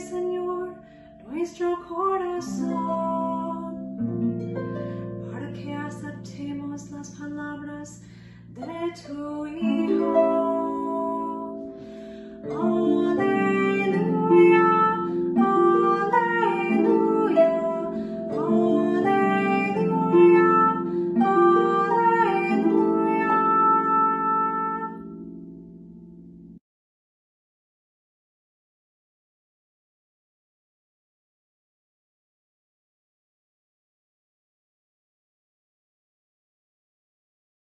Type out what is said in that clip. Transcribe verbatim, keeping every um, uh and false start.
Señor, nuestro corazón, para que aceptemos las palabras de tu